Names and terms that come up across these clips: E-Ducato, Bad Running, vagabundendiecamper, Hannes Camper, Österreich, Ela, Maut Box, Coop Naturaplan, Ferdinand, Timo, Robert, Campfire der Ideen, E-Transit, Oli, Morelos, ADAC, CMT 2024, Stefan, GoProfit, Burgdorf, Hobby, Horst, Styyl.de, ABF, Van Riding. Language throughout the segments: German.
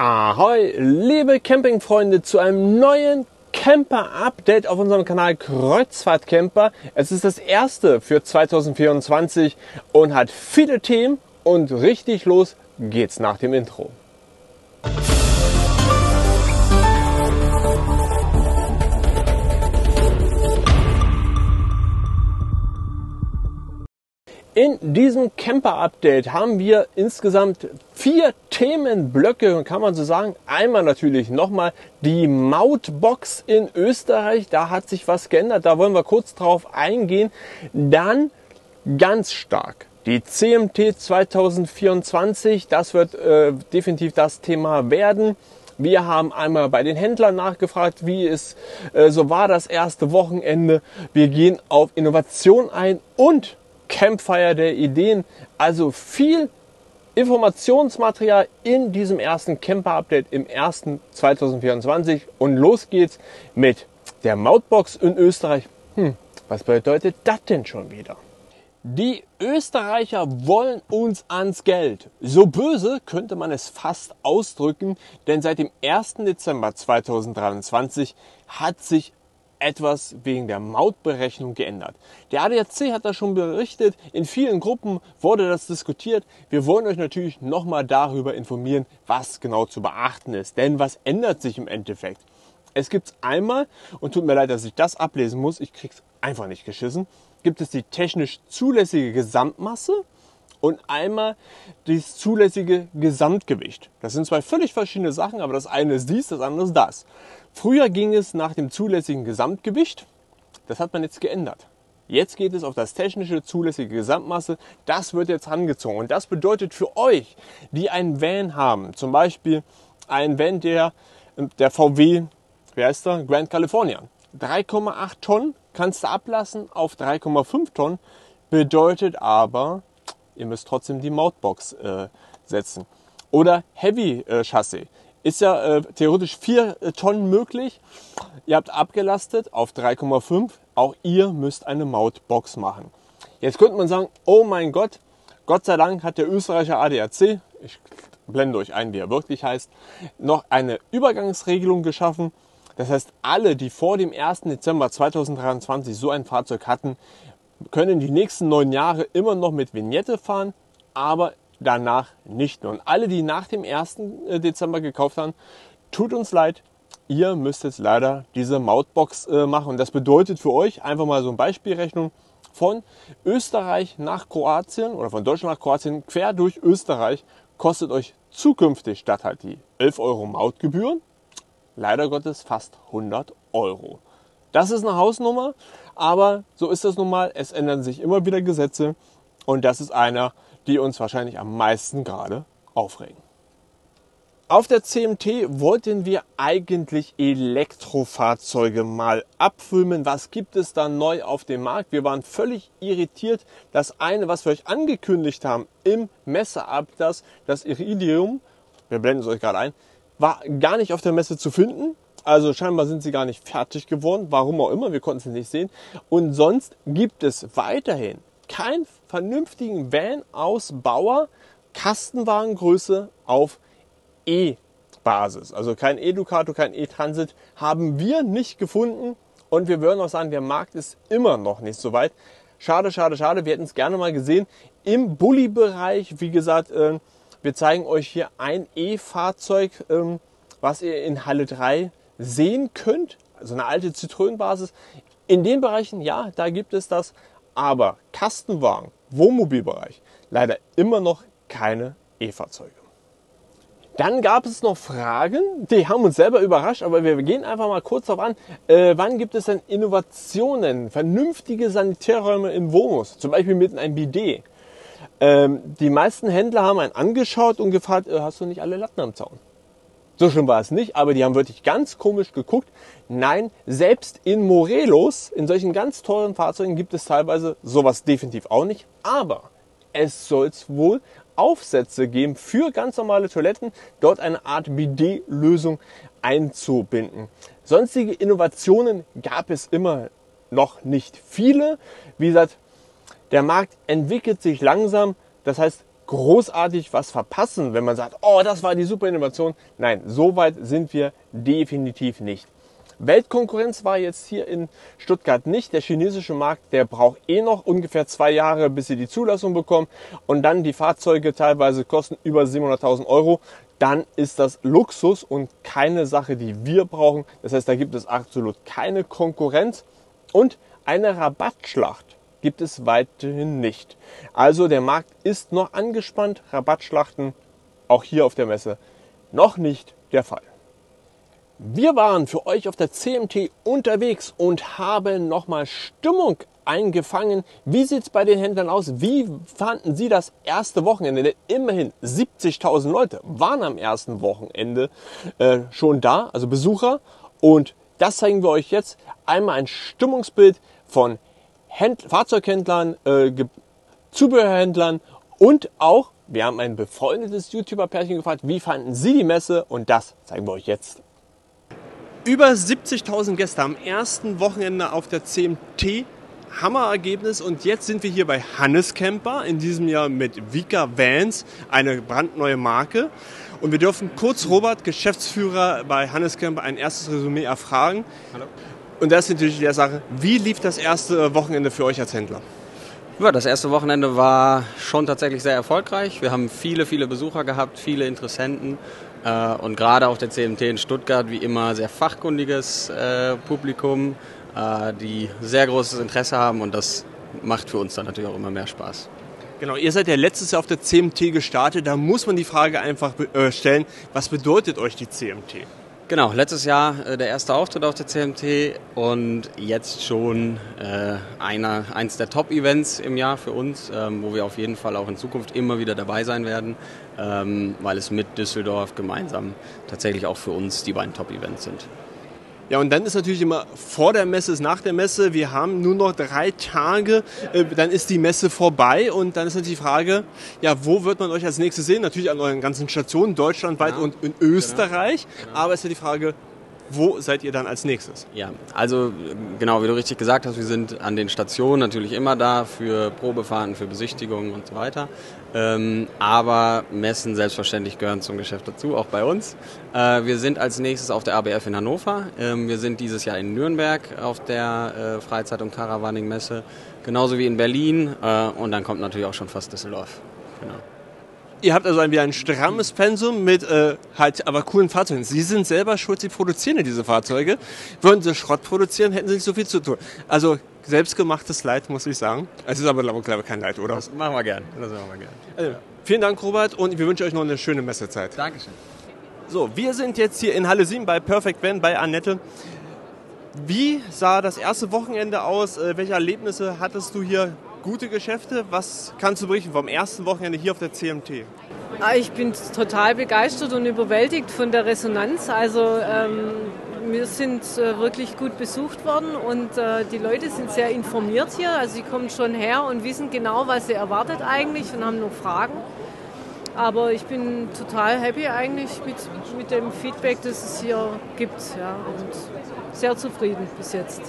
Ahoi, liebe Campingfreunde, zu einem neuen Camper-Update auf unserem Kanal Kreuzfahrt Camper. Es ist das erste für 2024 und hat viele Themen und richtig los geht's nach dem Intro. In diesem Camper-Update haben wir insgesamt 4 Themenblöcke, kann man so sagen. Einmal natürlich nochmal die Mautbox in Österreich, da hat sich was geändert, da wollen wir kurz drauf eingehen. Dann ganz stark die CMT 2024, das wird definitiv das Thema werden. Wir haben einmal bei den Händlern nachgefragt, wie es so war das erste Wochenende. Wir gehen auf Innovation ein und Campfire der Ideen, also viel Informationsmaterial in diesem ersten Camper-Update im 1.1.2024 und los geht's mit der Mautbox in Österreich. Was bedeutet das denn schon wieder? Die Österreicher wollen uns ans Geld. So böse könnte man es fast ausdrücken, denn seit dem 1. Dezember 2023 hat sich etwas wegen der Mautberechnung geändert. Der ADAC hat das schon berichtet, in vielen Gruppen wurde das diskutiert. Wir wollen euch natürlich nochmal darüber informieren, was genau zu beachten ist. Denn was ändert sich im Endeffekt? Es gibt einmal, und tut mir leid, dass ich das ablesen muss, ich krieg's einfach nicht geschissen, gibt es die technisch zulässige Gesamtmasse und einmal das zulässige Gesamtgewicht. Das sind zwei völlig verschiedene Sachen, aber das eine ist dies, das andere ist das. Früher ging es nach dem zulässigen Gesamtgewicht, das hat man jetzt geändert. Jetzt geht es auf das technische zulässige Gesamtmasse, das wird jetzt angezogen. Und das bedeutet für euch, die einen Van haben, zum Beispiel einen Van, der VW, wie heißt der? Grand Californian. 3,8 Tonnen kannst du ablassen auf 3,5 Tonnen, bedeutet aber, ihr müsst trotzdem die Mautbox setzen. Oder Heavy Chassis. Ist ja theoretisch 4 Tonnen möglich. Ihr habt abgelastet auf 3,5. Auch ihr müsst eine Mautbox machen. Jetzt könnte man sagen, oh mein Gott, Gott sei Dank hat der Österreicher ADAC, ich blende euch ein, wie er wirklich heißt, noch eine Übergangsregelung geschaffen. Das heißt, alle, die vor dem 1. Dezember 2023 so ein Fahrzeug hatten, können die nächsten 9 Jahre immer noch mit Vignette fahren, aber danach nicht mehr. Und alle, die nach dem 1. Dezember gekauft haben, tut uns leid, ihr müsst jetzt leider diese Mautbox machen. Und das bedeutet für euch einfach mal so eine Beispielrechnung von Österreich nach Kroatien oder von Deutschland nach Kroatien quer durch Österreich kostet euch zukünftig statt halt die 11 Euro Mautgebühren, leider Gottes fast 100 Euro. Das ist eine Hausnummer, aber so ist das nun mal. Es ändern sich immer wieder Gesetze und das ist einer, die uns wahrscheinlich am meisten gerade aufregen. Auf der CMT wollten wir eigentlich Elektrofahrzeuge mal abfilmen. Was gibt es da neu auf dem Markt? Wir waren völlig irritiert. Das eine, was wir euch angekündigt haben im Messeablass, das Iridium, wir blenden es euch gerade ein, war gar nicht auf der Messe zu finden. Also scheinbar sind sie gar nicht fertig geworden, warum auch immer, wir konnten sie nicht sehen. Und sonst gibt es weiterhin keinen vernünftigen Van aus Bauer, Kastenwagengröße auf E-Basis. Also kein E-Ducato, kein E-Transit haben wir nicht gefunden. Und wir würden auch sagen, der Markt ist immer noch nicht so weit. Schade, schade, schade, wir hätten es gerne mal gesehen. Im Bulli-Bereich, wie gesagt, wir zeigen euch hier ein E-Fahrzeug, was ihr in Halle 3 sehen könnt, also eine alte Citroën-Basis. In den Bereichen, ja, da gibt es das, aber Kastenwagen, Wohnmobilbereich, leider immer noch keine E-Fahrzeuge. Dann gab es noch Fragen, die haben uns selber überrascht, aber wir gehen einfach mal kurz darauf an, wann gibt es denn Innovationen, vernünftige Sanitärräume im Wohnmobil, zum Beispiel mit einem Bidet. Die meisten Händler haben einen angeschaut und gefragt, hast du nicht alle Latten am Zaun? So schlimm war es nicht, aber die haben wirklich ganz komisch geguckt. Nein, selbst in Morelos, in solchen ganz teuren Fahrzeugen, gibt es teilweise sowas definitiv auch nicht. Aber es soll wohl Aufsätze geben für ganz normale Toiletten, dort eine Art Bidet-Lösung einzubinden. Sonstige Innovationen gab es immer noch nicht viele. Wie gesagt, der Markt entwickelt sich langsam, das heißt, großartig was verpassen, wenn man sagt, oh, das war die super Innovation. Nein, so weit sind wir definitiv nicht. Weltkonkurrenz war jetzt hier in Stuttgart nicht. Der chinesische Markt, der braucht eh noch ungefähr 2 Jahre, bis sie die Zulassung bekommen und dann die Fahrzeuge teilweise kosten über 700.000 Euro. Dann ist das Luxus und keine Sache, die wir brauchen. Das heißt, da gibt es absolut keine Konkurrenz und eine Rabattschlacht gibt es weiterhin nicht. Also der Markt ist noch angespannt. Rabattschlachten auch hier auf der Messe noch nicht der Fall. Wir waren für euch auf der CMT unterwegs und haben nochmal Stimmung eingefangen. Wie sieht es bei den Händlern aus? Wie fanden Sie das erste Wochenende? Denn immerhin 70.000 Leute waren am ersten Wochenende schon da, also Besucher. Und das zeigen wir euch jetzt. Einmal ein Stimmungsbild von Fahrzeughändlern, Zubehörhändlern und auch, wir haben ein befreundetes YouTuber-Pärchen gefragt, wie fanden Sie die Messe? Und das zeigen wir euch jetzt. Über 70.000 Gäste am ersten Wochenende auf der CMT. Hammerergebnis. Und jetzt sind wir hier bei Hannes Camper, in diesem Jahr mit Vika Vans, eine brandneue Marke. Und wir dürfen kurz Robert, Geschäftsführer bei Hannes Camper, ein erstes Resümee erfragen. Hallo. Und das ist natürlich die Sache, wie lief das erste Wochenende für euch als Händler? Ja, das erste Wochenende war schon tatsächlich sehr erfolgreich. Wir haben viele Besucher gehabt, viele Interessenten. Und gerade auf der CMT in Stuttgart, wie immer, sehr fachkundiges Publikum, die sehr großes Interesse haben, und das macht für uns dann natürlich auch immer mehr Spaß. Genau, ihr seid ja letztes Jahr auf der CMT gestartet, da muss man die Frage einfach stellen, was bedeutet euch die CMT? Genau, letztes Jahr der erste Auftritt auf der CMT und jetzt schon eins der Top-Events im Jahr für uns, wo wir auf jeden Fall auch in Zukunft immer wieder dabei sein werden, weil es mit Düsseldorf gemeinsam tatsächlich auch für uns die beiden Top-Events sind. Ja, und dann ist natürlich immer vor der Messe ist nach der Messe. Wir haben nur noch 3 Tage, dann ist die Messe vorbei und dann ist natürlich die Frage, ja, wo wird man euch als nächstes sehen? Natürlich an euren ganzen Stationen, deutschlandweit und in Österreich, aber es ist ja die Frage, wo seid ihr dann als nächstes? Ja, also genau, wie du richtig gesagt hast, wir sind an den Stationen natürlich immer da für Probefahrten, für Besichtigungen und so weiter. Aber Messen selbstverständlich gehören zum Geschäft dazu, auch bei uns. Wir sind als nächstes auf der ABF in Hannover. Wir sind dieses Jahr in Nürnberg auf der Freizeit- und Caravaning-Messe, genauso wie in Berlin. Und dann kommt natürlich auch schon fast Düsseldorf. Genau. Ihr habt also wieder ein strammes Pensum mit halt aber coolen Fahrzeugen. Sie sind selber schuld, Sie produzieren ja diese Fahrzeuge. Würden Sie Schrott produzieren, hätten Sie nicht so viel zu tun. Also selbstgemachtes Leid, muss ich sagen. Es ist aber, glaube ich, kein Leid, oder? Das machen wir gern. Das machen wir gern. Also, vielen Dank, Robert, und wir wünschen euch noch eine schöne Messezeit. Dankeschön. So, wir sind jetzt hier in Halle 7 bei Perfect Van bei Annette. Wie sah das erste Wochenende aus? Welche Erlebnisse hattest du hier? Gute Geschäfte, was kannst du berichten vom ersten Wochenende hier auf der CMT? Ich bin total begeistert und überwältigt von der Resonanz. Also wir sind wirklich gut besucht worden und die Leute sind sehr informiert hier. Also sie kommen schon her und wissen genau, was sie erwartet eigentlich und haben noch Fragen. Aber ich bin total happy eigentlich mit dem Feedback, das es hier gibt, ja, und sehr zufrieden bis jetzt.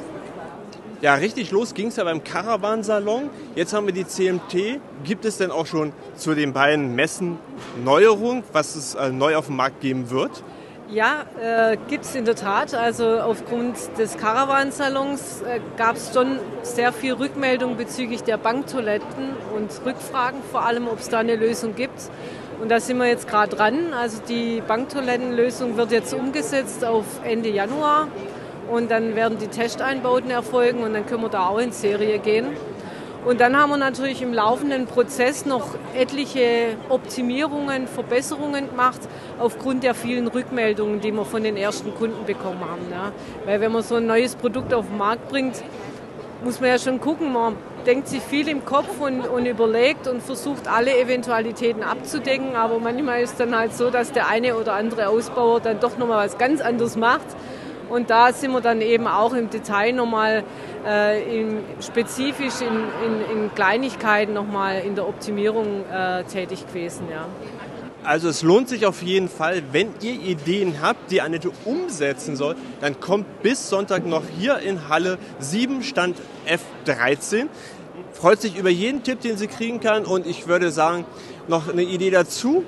Ja, richtig los ging es ja beim Caravan-Salon. Jetzt haben wir die CMT. Gibt es denn auch schon zu den beiden Messen Neuerungen, was es neu auf dem Markt geben wird? Ja, gibt es in der Tat. Also aufgrund des Caravan-Salons gab es schon sehr viel Rückmeldung bezüglich der Banktoiletten und Rückfragen, vor allem, ob es da eine Lösung gibt. Und da sind wir jetzt gerade dran. Also die Banktoilettenlösung wird jetzt umgesetzt auf Ende Januar. Und dann werden die Testeinbauten erfolgen und dann können wir da auch in Serie gehen. Und dann haben wir natürlich im laufenden Prozess noch etliche Optimierungen, Verbesserungen gemacht, aufgrund der vielen Rückmeldungen, die wir von den ersten Kunden bekommen haben. Ja. Weil wenn man so ein neues Produkt auf den Markt bringt, muss man ja schon gucken, man denkt sich viel im Kopf und überlegt und versucht alle Eventualitäten abzudecken. Aber manchmal ist es dann halt so, dass der eine oder andere Ausbauer dann doch nochmal was ganz anderes macht. Und da sind wir dann eben auch im Detail nochmal spezifisch in Kleinigkeiten nochmal in der Optimierung tätig gewesen. Ja. Also es lohnt sich auf jeden Fall, wenn ihr Ideen habt, die Annette umsetzen soll, dann kommt bis Sonntag noch hier in Halle 7, Stand F13. Freut sich über jeden Tipp, den sie kriegen kann, und ich würde sagen, noch eine Idee dazu.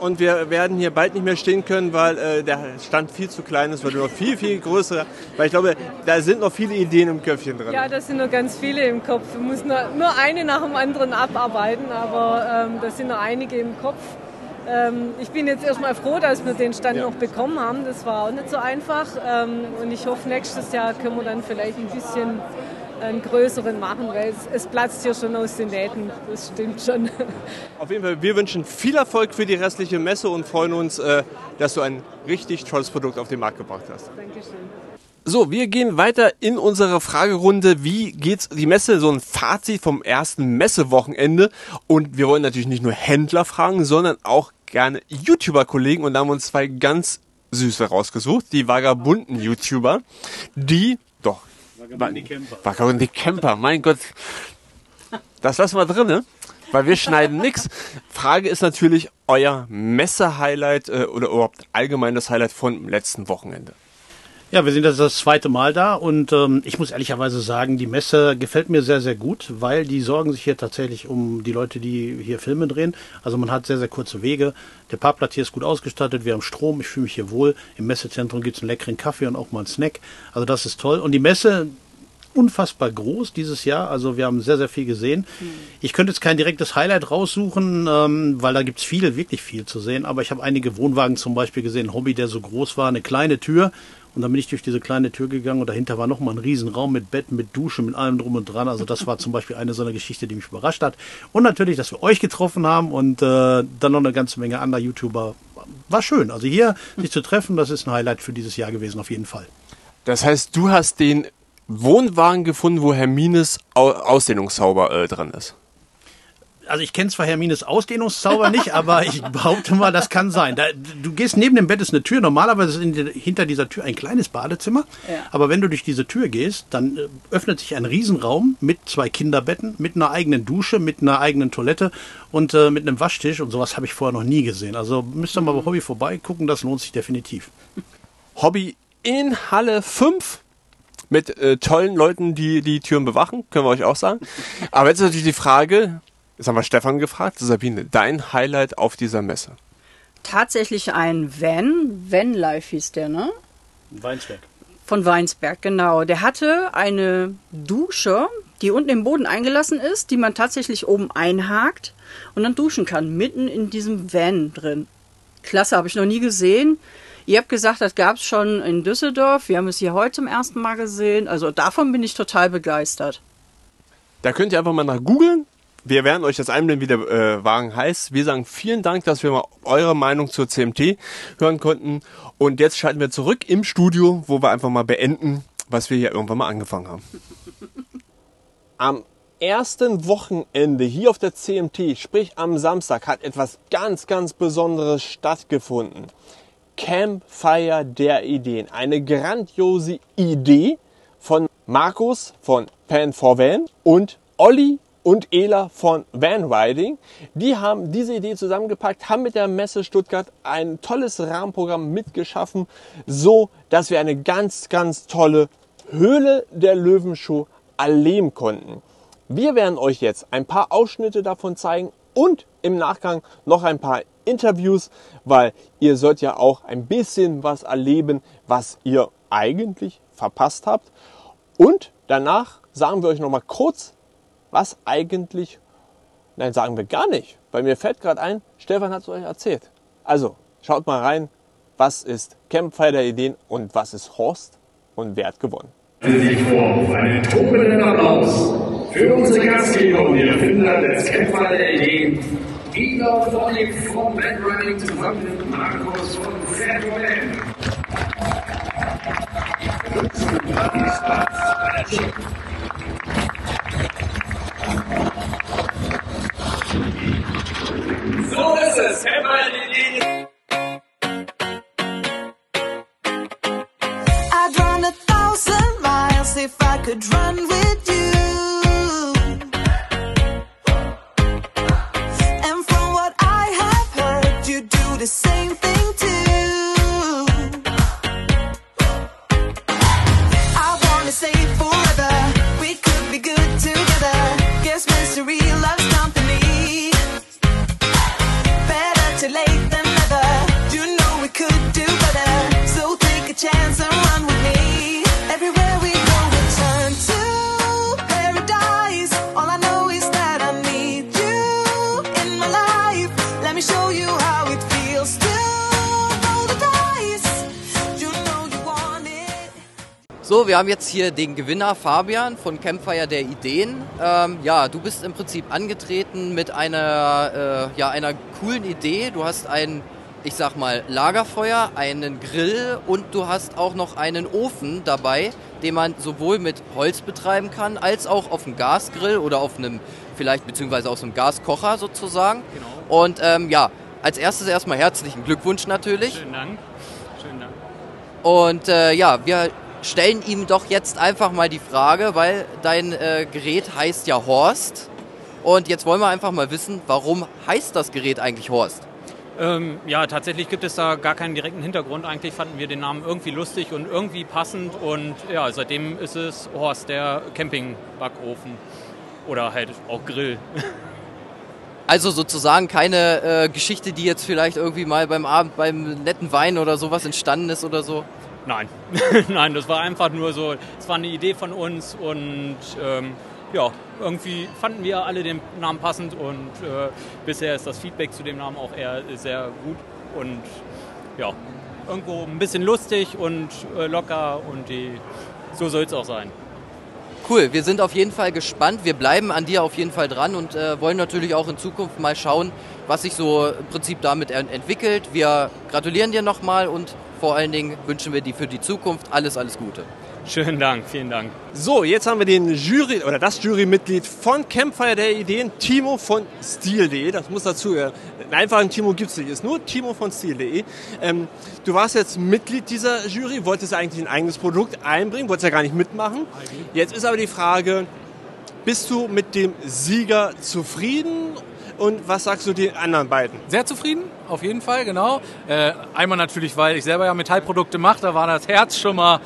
Und wir werden hier bald nicht mehr stehen können, weil der Stand viel zu klein ist, weil du noch viel, viel größer. Weil ich glaube, da sind noch viele Ideen im Köpfchen drin. Ja, da sind noch ganz viele im Kopf. Wir müssen nur eine nach dem anderen abarbeiten, aber da sind noch einige im Kopf. Ich bin jetzt erstmal froh, dass wir den Stand noch bekommen haben. Das war auch nicht so einfach. Und ich hoffe, nächstes Jahr können wir dann vielleicht ein bisschen einen größeren machen, weil es platzt hier schon aus den Nähten. Das stimmt schon. Auf jeden Fall, wir wünschen viel Erfolg für die restliche Messe und freuen uns, dass du ein richtig tolles Produkt auf den Markt gebracht hast. Dankeschön. So, wir gehen weiter in unsere Fragerunde. Wie geht's die Messe? So ein Fazit vom ersten Messewochenende. Und wir wollen natürlich nicht nur Händler fragen, sondern auch gerne YouTuber-Kollegen. Und da haben wir uns zwei ganz süße rausgesucht. Die Vagabunden-YouTuber. Die, doch. Vagabunden-Camper. Vagabunden-Camper, mein Gott. Das lassen wir drin, ne? Weil wir schneiden nichts. Frage ist natürlich euer Messe-Highlight oder überhaupt allgemein das Highlight vom letzten Wochenende. Ja, wir sind jetzt das zweite Mal da und ich muss ehrlicherweise sagen, die Messe gefällt mir sehr, sehr gut, weil die sorgen sich hier tatsächlich um die Leute, die hier Filme drehen. Also man hat sehr, sehr kurze Wege. Der Parkplatz hier ist gut ausgestattet, wir haben Strom, ich fühle mich hier wohl. Im Messezentrum gibt es einen leckeren Kaffee und auch mal einen Snack. Also das ist toll. Und die Messe, unfassbar groß dieses Jahr. Also wir haben sehr, sehr viel gesehen. Ich könnte jetzt kein direktes Highlight raussuchen, weil da gibt es viel, wirklich viel zu sehen. Aber ich habe einige Wohnwagen zum Beispiel gesehen, Hobby, der so groß war, eine kleine Tür. Und dann bin ich durch diese kleine Tür gegangen und dahinter war nochmal ein Riesenraum mit Bett, mit Dusche, mit allem drum und dran. Also das war zum Beispiel eine so eine Geschichte, die mich überrascht hat. Und natürlich, dass wir euch getroffen haben und dann noch eine ganze Menge anderer YouTuber. War schön. Also hier sich zu treffen, das ist ein Highlight für dieses Jahr gewesen, auf jeden Fall. Das heißt, du hast den Wohnwagen gefunden, wo Hermines Ausdehnungszauber drin ist. Also ich kenne zwar Hermines Ausdehnungszauber nicht, aber ich behaupte mal, das kann sein. Da, du gehst, neben dem Bett ist eine Tür, normalerweise ist hinter dieser Tür ein kleines Badezimmer, aber wenn du durch diese Tür gehst, dann öffnet sich ein Riesenraum mit zwei Kinderbetten, mit einer eigenen Dusche, mit einer eigenen Toilette und mit einem Waschtisch und sowas habe ich vorher noch nie gesehen. Also müsst ihr mal bei Hobby vorbeigucken, das lohnt sich definitiv. Hobby in Halle 5. Mit tollen Leuten, die die Türen bewachen, können wir euch auch sagen. Aber jetzt ist natürlich die Frage, jetzt haben wir Stefan gefragt, Sabine, dein Highlight auf dieser Messe? Tatsächlich ein Van, Vanlife hieß der, ne? Weinsberg. Von Weinsberg, genau. Der hatte eine Dusche, die unten im Boden eingelassen ist, die man tatsächlich oben einhakt und dann duschen kann, mitten in diesem Van drin. Klasse, habe ich noch nie gesehen. Ihr habt gesagt, das gab es schon in Düsseldorf. Wir haben es hier heute zum ersten Mal gesehen. Also davon bin ich total begeistert. Da könnt ihr einfach mal nach googeln. Wir werden euch das einblenden, wie der Wagen heißt. Wir sagen vielen Dank, dass wir mal eure Meinung zur CMT hören konnten. Und jetzt schalten wir zurück im Studio, wo wir einfach mal beenden, was wir hier irgendwann mal angefangen haben. Am ersten Wochenende hier auf der CMT, sprich am Samstag, hat etwas ganz, ganz Besonderes stattgefunden. Campfire der Ideen. Eine grandiose Idee von Markus von Pan4Van und Olli und Ela von Van Riding. Die haben diese Idee zusammengepackt, haben mit der Messe Stuttgart ein tolles Rahmenprogramm mitgeschaffen, so dass wir eine ganz, ganz tolle Höhle der Löwen-Show erleben konnten. Wir werden euch jetzt ein paar Ausschnitte davon zeigen und im Nachgang noch ein paar Interviews, weil ihr sollt ja auch ein bisschen was erleben, was ihr eigentlich verpasst habt. Und danach sagen wir euch nochmal kurz, was eigentlich, nein, sagen wir gar nicht, weil mir fällt gerade ein, Stefan hat es euch erzählt. Also schaut mal rein, was ist Campfire der Ideen und was ist Horst und wer hat gewonnen. Sich vor auf einen tobenden Applaus für unsere Gastgeber und ihre Finder des Campfire der Ideen. Ida von Van von Bad Running zusammen mit Markus von Ferdinand. So ist es, Hammer in die I'd run 1,000 miles if I could run with you. The same thing too. I wanna stay forever. We could be good together. Guess mystery loves company. So, wir haben jetzt hier den Gewinner Fabian von Campfire der Ideen. Ja, du bist im Prinzip angetreten mit einer coolen Idee. Du hast ein, ich sag mal, Lagerfeuer, einen Grill und du hast auch noch einen Ofen dabei, den man sowohl mit Holz betreiben kann, als auch auf einem Gasgrill oder auf einem, vielleicht beziehungsweise auf einem Gaskocher sozusagen. Genau. Und ja, als erstes erstmal herzlichen Glückwunsch natürlich. Schönen Dank. Schönen Dank. Und ja, wir stellen ihm doch jetzt einfach mal die Frage, weil dein Gerät heißt ja Horst. Und jetzt wollen wir einfach mal wissen, warum heißt das Gerät eigentlich Horst? Ja, tatsächlich gibt es da gar keinen direkten Hintergrund. Eigentlich fanden wir den Namen irgendwie lustig und irgendwie passend. Und ja, seitdem ist es Horst, der Campingbackofen. Oder halt auch Grill. Also sozusagen keine Geschichte, die jetzt vielleicht irgendwie mal beim Abend, beim netten Wein oder sowas entstanden ist oder so? Nein, nein, das war einfach nur so, es war eine Idee von uns und ja, irgendwie fanden wir alle den Namen passend und bisher ist das Feedback zu dem Namen auch eher sehr gut und ja, irgendwo ein bisschen lustig und locker und so soll es auch sein. Cool, wir sind auf jeden Fall gespannt, wir bleiben an dir auf jeden Fall dran und wollen natürlich auch in Zukunft mal schauen, was sich so im Prinzip damit entwickelt. Wir gratulieren dir nochmal und vor allen Dingen wünschen wir dir für die Zukunft alles, alles Gute. Schönen Dank, vielen Dank. So, jetzt haben wir den Jurymitglied von Campfire der Ideen, Timo von Styyl.de. Das muss dazu, einen einfachen Timo gibt es nicht, ist nur Timo von Styyl.de. Du warst jetzt Mitglied dieser Jury, wolltest eigentlich ein eigenes Produkt einbringen, wolltest ja gar nicht mitmachen. Jetzt ist aber die Frage, bist du mit dem Sieger zufrieden? Und was sagst du den anderen beiden? Sehr zufrieden, auf jeden Fall, genau. Einmal natürlich, weil ich selber ja Metallprodukte mache, da war das Herz schon mal...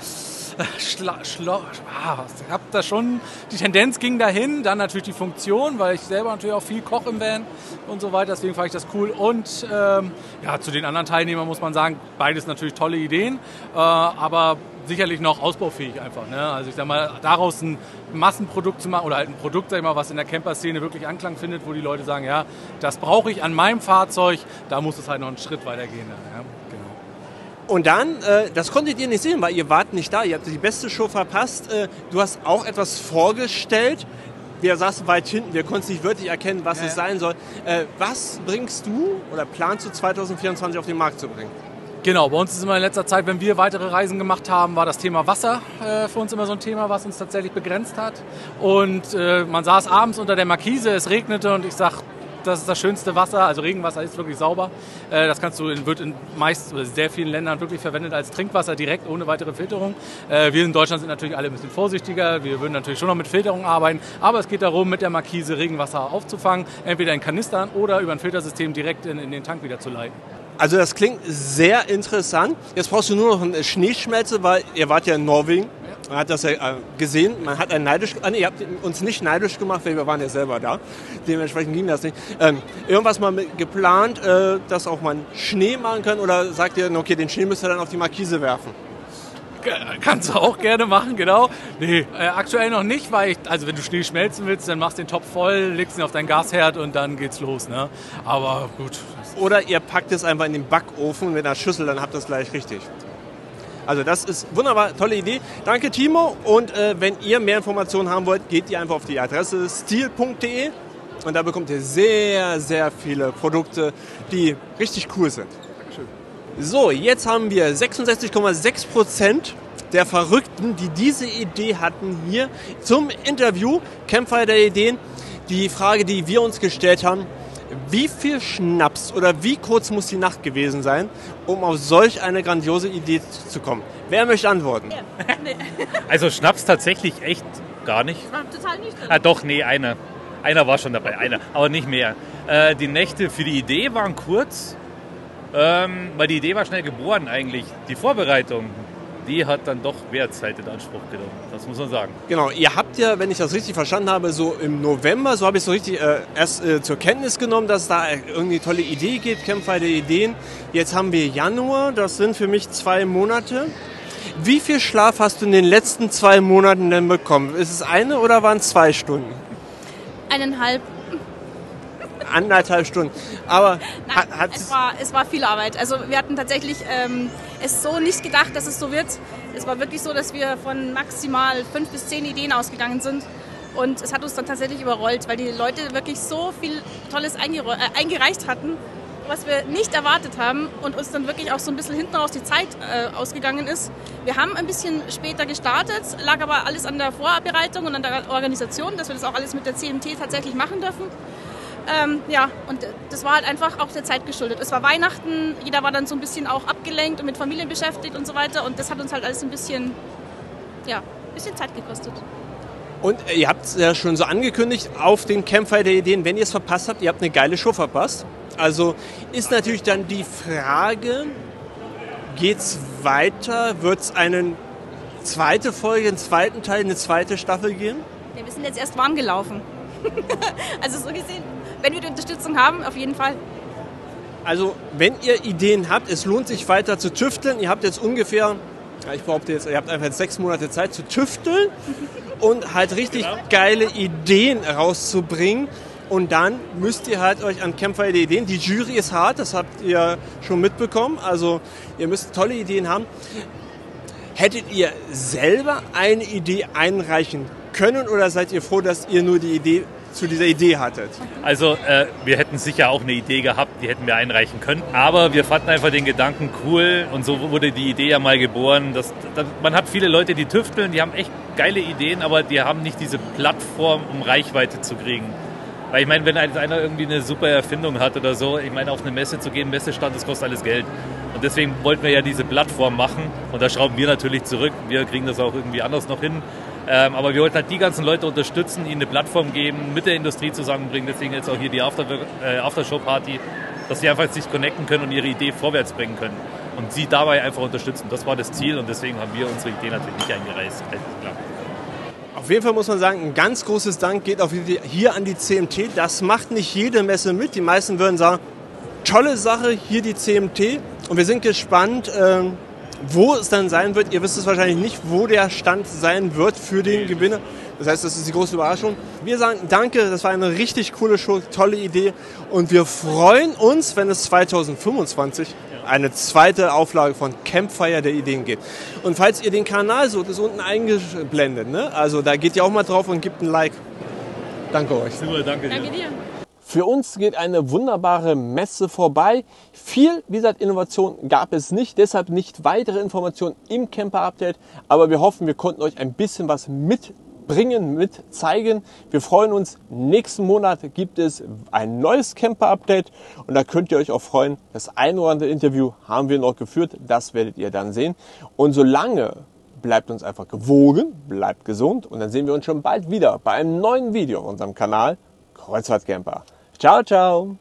Ich habe da schon, die Tendenz ging dahin, dann natürlich die Funktion, weil ich selber natürlich auch viel koche im Van und so weiter, deswegen fand ich das cool und ja, zu den anderen Teilnehmern muss man sagen, beides natürlich tolle Ideen, aber sicherlich noch ausbaufähig einfach, ne? Also ich sag mal, daraus ein Massenprodukt zu machen oder halt ein Produkt, sag ich mal, was in der Camper-Szene wirklich Anklang findet, wo die Leute sagen, ja, das brauche ich an meinem Fahrzeug, da muss es halt noch einen Schritt weitergehen, ja? Genau. Und dann, das konntet ihr nicht sehen, weil ihr wart nicht da. Ihr habt die beste Show verpasst. Du hast auch etwas vorgestellt. Wir saßen weit hinten, wir konnten es nicht wirklich erkennen, was es sein soll. Was bringst du oder planst du 2024 auf den Markt zu bringen? Genau, bei uns ist immer in letzter Zeit, wenn wir weitere Reisen gemacht haben, war das Thema Wasser für uns immer so ein Thema, was uns tatsächlich begrenzt hat. Und man saß abends unter der Markise, es regnete und ich sag, das ist das schönste Wasser, also Regenwasser ist wirklich sauber. Das kannst du wird in meist oder sehr vielen Ländern wirklich verwendet als Trinkwasser direkt ohne weitere Filterung. Wir in Deutschland sind natürlich alle ein bisschen vorsichtiger. Wir würden natürlich schon noch mit Filterung arbeiten, aber es geht darum, mit der Markise Regenwasser aufzufangen, entweder in Kanistern oder über ein Filtersystem direkt in den Tank wieder zu leiten. Also das klingt sehr interessant. Jetzt brauchst du nur noch eine Schneeschmelze, weil ihr wart ja in Norwegen. Man hat das ja gesehen, man hat einen neidisch, ihr habt uns nicht neidisch gemacht, weil wir waren ja selber da, dementsprechend ging das nicht. Irgendwas mal geplant, dass auch mal Schnee machen können oder sagt ihr, okay, den Schnee müsst ihr dann auf die Markise werfen? Kannst du auch gerne machen, genau. Nee, aktuell noch nicht, weil also wenn du Schnee schmelzen willst, dann machst du den Topf voll, legst ihn auf deinen Gasherd und dann geht's los, ne? Aber gut. Oder ihr packt es einfach in den Backofen mit einer Schüssel, dann habt ihr es gleich richtig. Also das ist wunderbar, tolle Idee. Danke Timo und wenn ihr mehr Informationen haben wollt, geht ihr einfach auf die Adresse Styyl.de und da bekommt ihr sehr, sehr viele Produkte, die richtig cool sind. Dankeschön. So, jetzt haben wir 66,6% der Verrückten, die diese Idee hatten, hier zum Interview Campfire der Ideen. Die Frage, die wir uns gestellt haben, wie viel Schnaps oder wie kurz muss die Nacht gewesen sein, um auf solch eine grandiose Idee zu kommen? Wer möchte antworten? Ja. Nee. Also Schnaps tatsächlich echt gar nicht. Total nicht. Ah, doch, nee, einer. Einer war schon dabei, einer, aber nicht mehr. Die Nächte für die Idee waren kurz, weil die Idee war schnell geboren eigentlich. Die Vorbereitung, die hat dann doch mehr Zeit in Anspruch genommen, das muss man sagen. Genau, ihr habt ja, wenn ich das richtig verstanden habe, so im November, so habe ich es so richtig erst zur Kenntnis genommen, dass es da irgendwie eine tolle Idee gibt, Campfire der Ideen. Jetzt haben wir Januar, das sind für mich 2 Monate. Wie viel Schlaf hast du in den letzten 2 Monaten denn bekommen? Ist es eine oder waren es 2 Stunden? 1,5. 1,5 Stunden. Aber Nein, es war viel Arbeit. Also wir hatten tatsächlich es so nicht gedacht, dass es so wird. Es war wirklich so, dass wir von maximal 5 bis 10 Ideen ausgegangen sind. Und es hat uns dann tatsächlich überrollt, weil die Leute wirklich so viel Tolles eingereicht hatten, was wir nicht erwartet haben und uns dann wirklich auch so ein bisschen hinten raus die Zeit ausgegangen ist. Wir haben ein bisschen später gestartet, lag aber alles an der Vorbereitung und an der Organisation, dass wir das auch alles mit der CMT tatsächlich machen dürfen. Ja, und das war halt einfach auch der Zeit geschuldet. Es war Weihnachten, jeder war dann so ein bisschen auch abgelenkt und mit Familien beschäftigt und so weiter. Und das hat uns halt alles ein bisschen, ja, ein bisschen Zeit gekostet. Und ihr habt es ja schon so angekündigt auf dem Campfire der Ideen, wenn ihr es verpasst habt, ihr habt eine geile Show verpasst. Also ist natürlich dann die Frage, geht's weiter? Wird es eine zweite Folge, einen zweiten Teil, eine zweite Staffel geben? Ja, wir sind jetzt erst warm gelaufen. Also so gesehen, wenn wir die Unterstützung haben, auf jeden Fall. Also wenn ihr Ideen habt, es lohnt sich weiter zu tüfteln. Ihr habt jetzt ungefähr, ich behaupte jetzt, ihr habt einfach 6 Monate Zeit zu tüfteln und halt richtig geile Ideen rauszubringen. Und dann müsst ihr halt euch an Campfire der Ideen, die Jury ist hart, das habt ihr schon mitbekommen, also ihr müsst tolle Ideen haben. Hättet ihr selber eine Idee einreichen können oder seid ihr froh, dass ihr nur die Idee zu dieser Idee hattet? Also wir hätten sicher auch eine Idee gehabt, die hätten wir einreichen können, aber wir fanden einfach den Gedanken cool und so wurde die Idee ja mal geboren. Man hat viele Leute, die tüfteln, die haben echt geile Ideen, aber die haben nicht diese Plattform, um Reichweite zu kriegen. Weil ich meine, wenn einer irgendwie eine super Erfindung hat oder so, ich meine, auf eine Messe zu gehen, Messestand, das kostet alles Geld. Und deswegen wollten wir ja diese Plattform machen und da schrauben wir natürlich zurück. Wir kriegen das auch irgendwie anders noch hin. Aber wir wollten halt die ganzen Leute unterstützen, ihnen eine Plattform geben, mit der Industrie zusammenbringen. Deswegen jetzt auch hier die Aftershow-Party, dass sie einfach sich connecten können und ihre Idee vorwärts bringen können. Und sie dabei einfach unterstützen. Das war das Ziel und deswegen haben wir unsere Idee natürlich nicht eingereicht. Auf jeden Fall muss man sagen, ein ganz großes Dank geht auch hier an die CMT. Das macht nicht jede Messe mit. Die meisten würden sagen, tolle Sache, hier die CMT. Und wir sind gespannt, wo es dann sein wird. Ihr wisst es wahrscheinlich nicht, wo der Stand sein wird für den Gewinner. Das heißt, das ist die große Überraschung. Wir sagen danke, das war eine richtig coole Show, tolle Idee. Und wir freuen uns, wenn es 2025 eine zweite Auflage von Campfire der Ideen gibt. Und falls ihr den Kanal sucht, ist unten eingeblendet. Ne? Also da geht ihr auch mal drauf und gebt ein Like. Danke euch. Super, danke dir. Für uns geht eine wunderbare Messe vorbei. Viel, wie gesagt, Innovation gab es nicht, deshalb nicht weitere Informationen im Camper-Update. Aber wir hoffen, wir konnten euch ein bisschen was mitbringen, mitzeigen. Wir freuen uns, nächsten Monat gibt es ein neues Camper-Update und da könnt ihr euch auch freuen. Das ein oder andere Interview haben wir noch geführt, das werdet ihr dann sehen. Und solange bleibt uns einfach gewogen, bleibt gesund und dann sehen wir uns schon bald wieder bei einem neuen Video auf unserem Kanal Kreuzfahrt Camper. Ciao, ciao!